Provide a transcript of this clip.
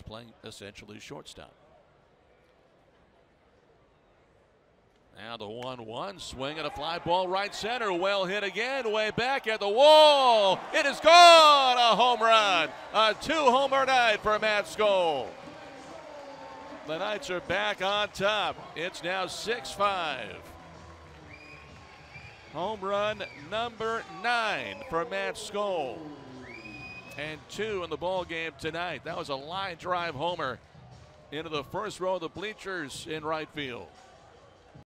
Knights playing essentially shortstop. Now the 1-1 swing and a fly ball right center. Well hit again, way back at the wall. It is gone, a home run. A two-homer night for Matt Skole. The Knights are back on top. It's now 6-5. Home run number 9 for Matt Skole. And 2 in the ball game tonight. That was a line drive homer into the first row of the bleachers in right field.